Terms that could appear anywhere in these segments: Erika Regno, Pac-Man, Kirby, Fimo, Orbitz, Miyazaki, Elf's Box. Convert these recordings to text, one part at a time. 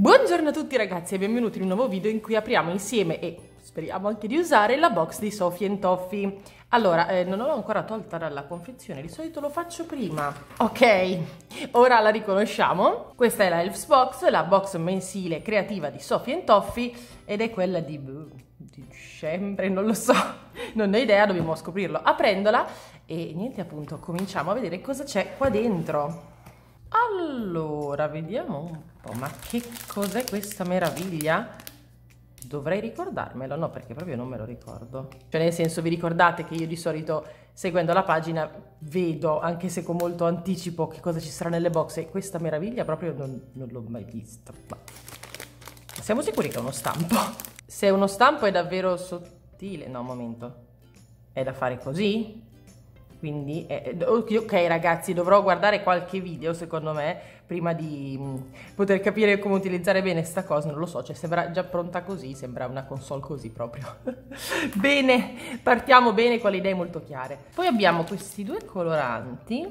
Buongiorno a tutti ragazzi e benvenuti in un nuovo video in cui apriamo insieme e speriamo anche di usare la box di Sophie & Toffee. Allora, non l'ho ancora tolta dalla confezione, di solito lo faccio prima. Ok, ora la riconosciamo. Questa è la Elf's Box, la box mensile creativa di Sophie & Toffee ed è quella di dicembre, non lo so, non ho idea, dobbiamo scoprirlo aprendola. E niente, appunto, cominciamo a vedere cosa c'è qua dentro. Allora, vediamo un po', ma che cos'è questa meraviglia? Dovrei ricordarmelo, no, perché proprio non me lo ricordo. Cioè, nel senso, vi ricordate che io di solito, seguendo la pagina, vedo, anche se con molto anticipo, che cosa ci sarà nelle box, e questa meraviglia proprio non l'ho mai vista. Ma siamo sicuri che è uno stampo? Se è uno stampo è davvero sottile. No, un momento, è da fare così? Quindi, ok ragazzi, dovrò guardare qualche video secondo me prima di poter capire come utilizzare bene sta cosa, non lo so, cioè sembra già pronta così, sembra una console così proprio. Bene, partiamo bene con le idee molto chiare. Poi abbiamo questi due coloranti,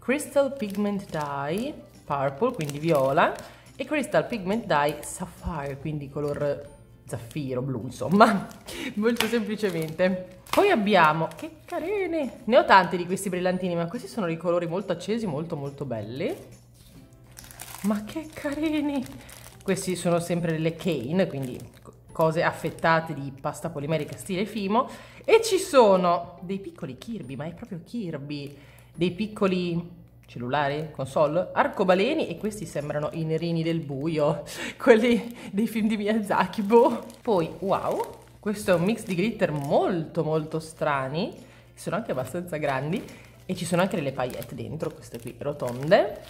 Crystal Pigment Dye Purple, quindi viola, e Crystal Pigment Dye Sapphire, quindi color zaffiro, blu, insomma, molto semplicemente. Poi abbiamo, che carine, ne ho tanti di questi brillantini, ma questi sono dei colori molto accesi, molto belli. Ma che carini, questi sono sempre delle cane, quindi cose affettate di pasta polimerica stile Fimo, e ci sono dei piccoli Kirby, ma è proprio Kirby, dei piccoli cellulari, console, arcobaleni, e questi sembrano i nerini del buio, quelli dei film di Miyazaki, boh. Poi, wow, questo è un mix di glitter molto strani, sono anche abbastanza grandi, e ci sono anche delle paillette dentro, queste qui, rotonde.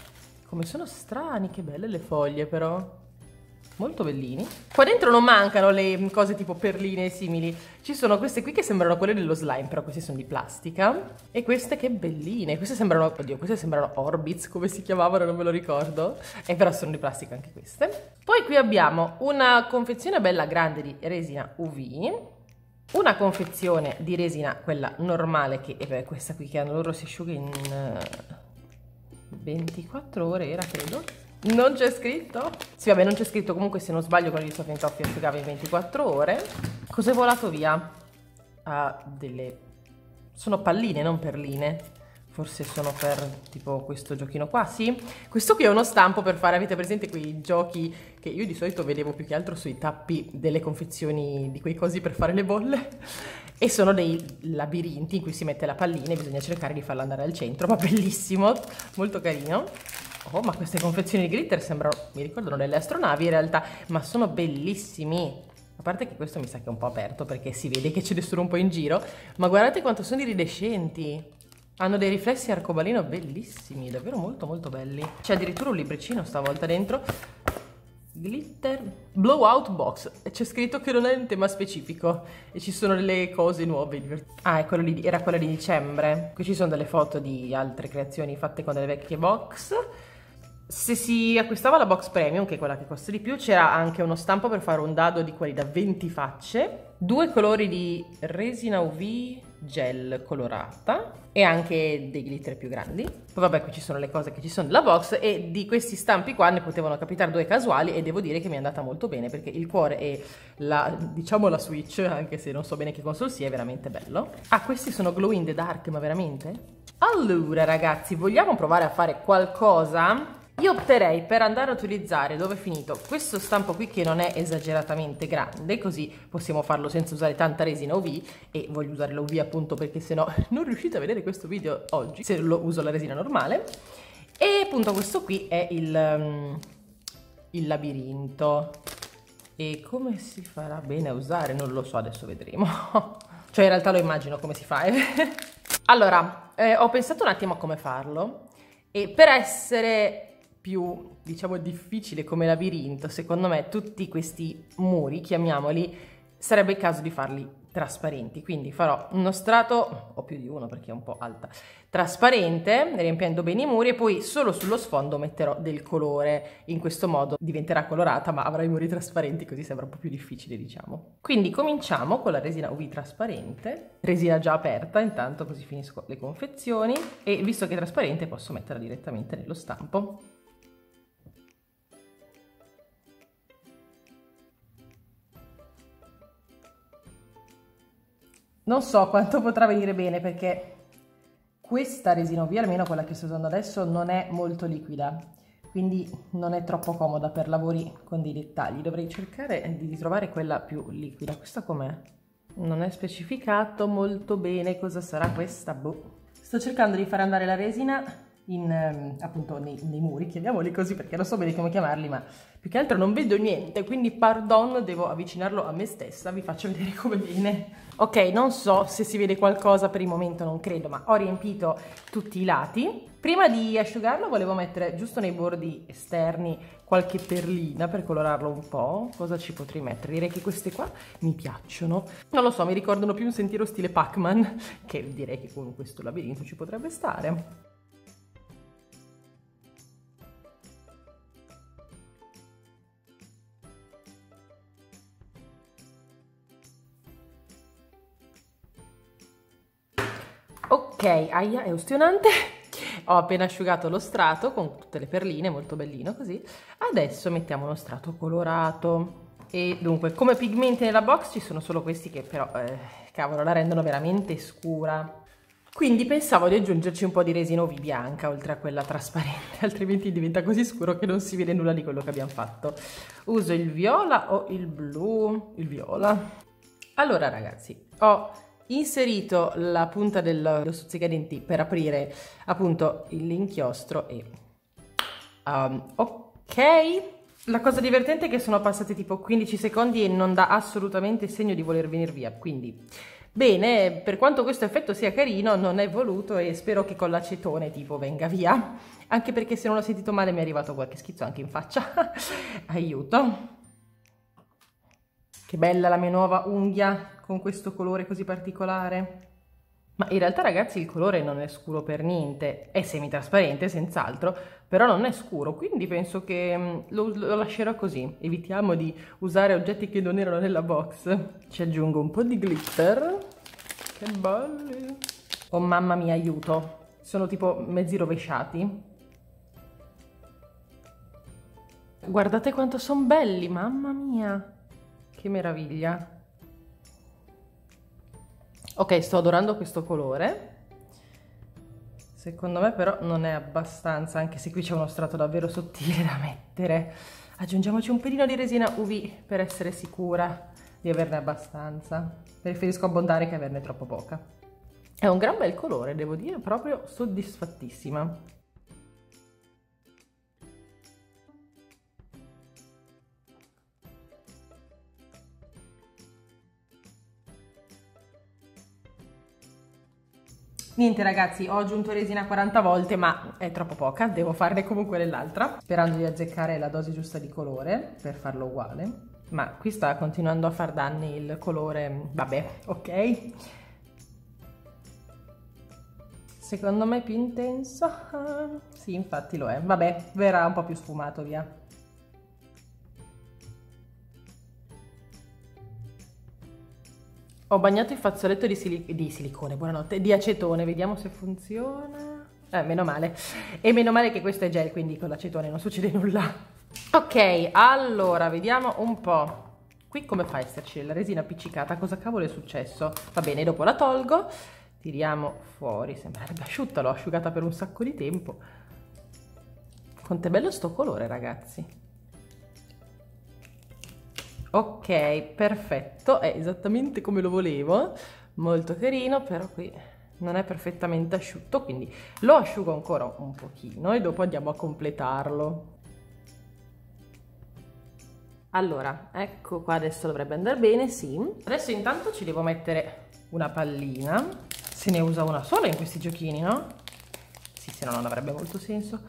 Come sono strani, che belle le foglie però, molto bellini. Qua dentro non mancano le cose tipo perline e simili, ci sono queste qui che sembrano quelle dello slime, però queste sono di plastica, e queste che belline, queste sembrano, oddio, queste sembrano Orbitz, come si chiamavano non me lo ricordo, e però sono di plastica anche queste. Poi qui abbiamo una confezione bella grande di resina UV, una confezione di resina quella normale, che è questa qui, che hanno loro, si asciuga in 24 ore era, credo. Non c'è scritto? Sì, vabbè, non c'è scritto, comunque se non sbaglio quello di Sophie & Toffee asciugava in 24 ore. Cos'è volato via? Ah, delle... sono palline, non perline. Forse sono per tipo questo giochino qua, sì? Questo qui è uno stampo per fare, avete presente quei giochi che io di solito vedevo più che altro sui tappi delle confezioni di quei cosi per fare le bolle? E sono dei labirinti in cui si mette la pallina e bisogna cercare di farla andare al centro, ma bellissimo, molto carino. Oh, ma queste confezioni di glitter sembrano, mi ricordano delle astronavi in realtà, ma sono bellissimi. A parte che questo mi sa che è un po' aperto perché si vede che ce ne sono un po' in giro, ma guardate quanto sono iridescenti. Hanno dei riflessi arcobaleno bellissimi, davvero molto belli. C'è addirittura un libricino stavolta dentro. Glitter Blowout Box. C'è scritto che non è un tema specifico e ci sono delle cose nuove. Ah, è quello lì, era quella di dicembre. Qui ci sono delle foto di altre creazioni fatte con delle vecchie box. Se si acquistava la box premium, che è quella che costa di più, c'era anche uno stampo per fare un dado di quelli da 20 facce, due colori di resina UV gel colorata e anche dei glitter più grandi. Poi vabbè, qui ci sono le cose che ci sono nella box, e di questi stampi qua ne potevano capitare due casuali, e devo dire che mi è andata molto bene perché il cuore e la, diciamo, la Switch, anche se non so bene che console sia, è veramente bello. Ah, questi sono glow in the dark, ma veramente? Allora ragazzi, vogliamo provare a fare qualcosa? Io opterei per andare a utilizzare, dove è finito, questo stampo qui che non è esageratamente grande, così possiamo farlo senza usare tanta resina UV, e voglio usare la UV appunto perché sennò non riuscite a vedere questo video oggi se lo uso la resina normale. E appunto questo qui è il labirinto, e come si farà bene a usare non lo so, adesso vedremo. Cioè in realtà lo immagino come si fa. Allora, ho pensato un attimo a come farlo, e per essere più, diciamo, difficile come labirinto, secondo me tutti questi muri, chiamiamoli, sarebbe il caso di farli trasparenti. Quindi farò uno strato, o più di uno perché è un po' alta, trasparente, riempiendo bene i muri, e poi solo sullo sfondo metterò del colore. In questo modo diventerà colorata, ma avrà i muri trasparenti, così sembra un po' più difficile, diciamo. Quindi cominciamo con la resina UV trasparente, resina già aperta intanto, così finisco le confezioni, e visto che è trasparente posso metterla direttamente nello stampo. Non so quanto potrà venire bene, perché questa resina, via, almeno quella che sto usando adesso, non è molto liquida, quindi non è troppo comoda per lavori con dei dettagli. Dovrei cercare di ritrovare quella più liquida. Questa com'è? Non è specificato molto bene cosa sarà questa, boh. Sto cercando di far andare la resina in, appunto, nei muri, chiamiamoli così, perché non so bene come chiamarli, ma più che altro non vedo niente, quindi pardon, devo avvicinarlo a me stessa, vi faccio vedere come viene. Ok, non so se si vede qualcosa, per il momento non credo, ma ho riempito tutti i lati. Prima di asciugarlo volevo mettere giusto nei bordi esterni qualche perlina per colorarlo un po'. Cosa ci potrei mettere? Direi che queste qua mi piacciono. Non lo so, mi ricordano più un sentiero stile Pac-Man, che direi che con questo labirinto ci potrebbe stare. Ok, aia, è ustionante. Ho appena asciugato lo strato con tutte le perline, molto bellino così. Adesso mettiamo uno strato colorato. E dunque, come pigmenti nella box ci sono solo questi che però, cavolo, la rendono veramente scura. Quindi pensavo di aggiungerci un po' di resina UV bianca, oltre a quella trasparente, altrimenti diventa così scuro che non si vede nulla di quello che abbiamo fatto. Uso il viola o il blu? Il viola. Allora ragazzi, ho inserito la punta dello stuzzicadenti per aprire appunto l'inchiostro e ok, la cosa divertente è che sono passati tipo 15 secondi e non dà assolutamente segno di voler venire via, quindi bene, per quanto questo effetto sia carino non è voluto e spero che con l'acetone tipo venga via, anche perché se non l'ho sentito male mi è arrivato qualche schizzo anche in faccia. Aiuto, che bella la mia nuova unghia con questo colore così particolare. Ma in realtà ragazzi il colore non è scuro per niente, è semitrasparente senz'altro, però non è scuro, quindi penso che lo lascerò così. Evitiamo di usare oggetti che non erano nella box. Ci aggiungo un po' di glitter, che bello. Oh mamma mia, aiuto, sono tipo mezzi rovesciati. Guardate quanto sono belli, mamma mia, che meraviglia. Ok, sto adorando questo colore, secondo me però non è abbastanza, anche se qui c'è uno strato davvero sottile da mettere. Aggiungiamoci un pelino di resina UV per essere sicura di averne abbastanza. Preferisco abbondare che averne troppo poca. È un gran bel colore, devo dire, proprio soddisfattissima. Niente ragazzi, ho aggiunto resina 40 volte, ma è troppo poca, devo farne comunque dell'altra, sperando di azzeccare la dose giusta di colore per farlo uguale. Ma qui sta continuando a far danni il colore, vabbè, ok. Secondo me è più intenso, sì infatti lo è, vabbè, verrà un po' più sfumato via. Ho bagnato il fazzoletto di silicone, buonanotte, di acetone, vediamo se funziona. Meno male. E meno male che questo è gel, quindi con l'acetone non succede nulla. Ok, allora, vediamo un po'. Qui come fa a esserci la resina appiccicata? Cosa cavolo è successo? Va bene, dopo la tolgo, tiriamo fuori, sembrerebbe asciutta, l'ho asciugata per un sacco di tempo. Quanto è bello sto colore, ragazzi. Ok, perfetto, è esattamente come lo volevo, molto carino, però qui non è perfettamente asciutto, quindi lo asciugo ancora un pochino e dopo andiamo a completarlo. Allora, ecco qua, adesso dovrebbe andare bene, sì. Adesso intanto ci devo mettere una pallina, se ne usa una sola in questi giochini, no? Sì, se no non avrebbe molto senso.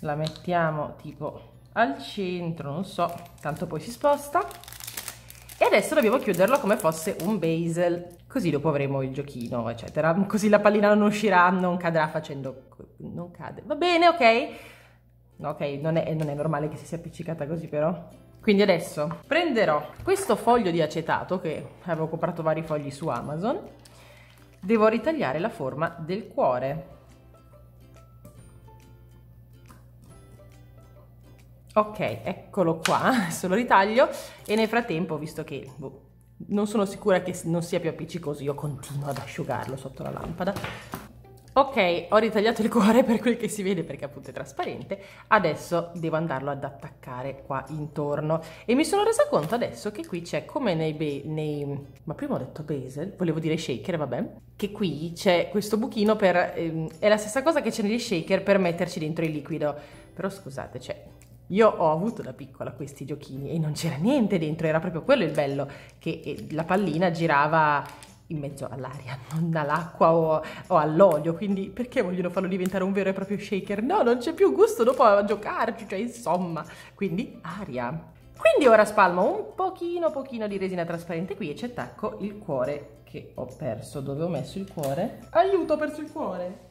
La mettiamo tipo al centro, non so, tanto poi si sposta. E adesso dobbiamo chiuderlo come fosse un basil, così dopo avremo il giochino eccetera, così la pallina non uscirà, non cadrà facendo, non cade, va bene, ok. No, ok, non è normale che si sia appiccicata così però. Quindi adesso prenderò questo foglio di acetato, che avevo comprato vari fogli su Amazon, devo ritagliare la forma del cuore. Ok, eccolo qua, adesso lo ritaglio e nel frattempo, visto che boh, non sono sicura che non sia più appiccicoso, io continuo ad asciugarlo sotto la lampada. Ok, ho ritagliato il cuore per quel che si vede perché appunto è trasparente, adesso devo andarlo ad attaccare qua intorno e mi sono resa conto adesso che qui c'è come ma prima ho detto bezel, volevo dire shaker, vabbè, che qui c'è questo buchino per, è la stessa cosa che c'è negli shaker per metterci dentro il liquido, però scusate, cioè, io ho avuto da piccola questi giochini e non c'era niente dentro, era proprio quello il bello, che la pallina girava in mezzo all'aria, non all'acqua o all'olio, quindi perché vogliono farlo diventare un vero e proprio shaker? No, non c'è più gusto dopo a giocarci, cioè insomma, quindi aria. Quindi ora spalmo un pochino di resina trasparente qui e ci attacco il cuore che ho perso. Dove ho messo il cuore? Aiuto, ho perso il cuore!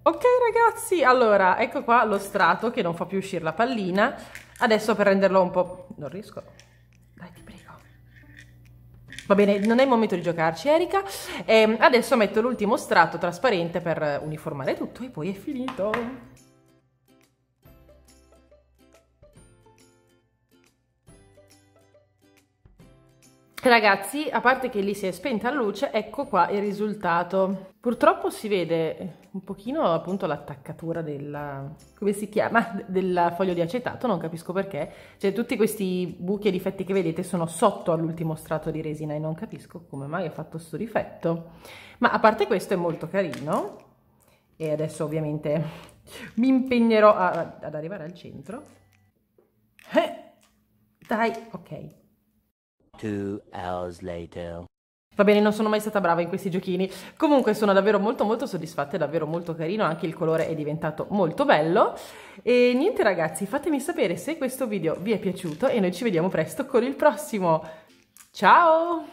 Ok ragazzi, allora ecco qua lo strato che non fa più uscire la pallina. Adesso per renderlo un po'... non riesco. Dai, ti prego. Va bene, non è il momento di giocarci, Erika. Adesso metto l'ultimo strato trasparente per uniformare tutto e poi è finito. Ragazzi, a parte che lì si è spenta la luce, ecco qua il risultato. Purtroppo si vede un pochino appunto l'attaccatura della... come si chiama? Del foglio di acetato, non capisco perché. Cioè tutti questi buchi e difetti che vedete sono sotto all'ultimo strato di resina e non capisco come mai ho fatto sto difetto. Ma a parte questo è molto carino e adesso ovviamente mi impegnerò ad arrivare al centro. Dai, ok. 2 hours later. Va bene, non sono mai stata brava in questi giochini. Comunque sono davvero molto soddisfatta, è davvero molto carino, anche il colore è diventato molto bello. E niente ragazzi, fatemi sapere se questo video vi è piaciuto e noi ci vediamo presto con il prossimo. Ciao!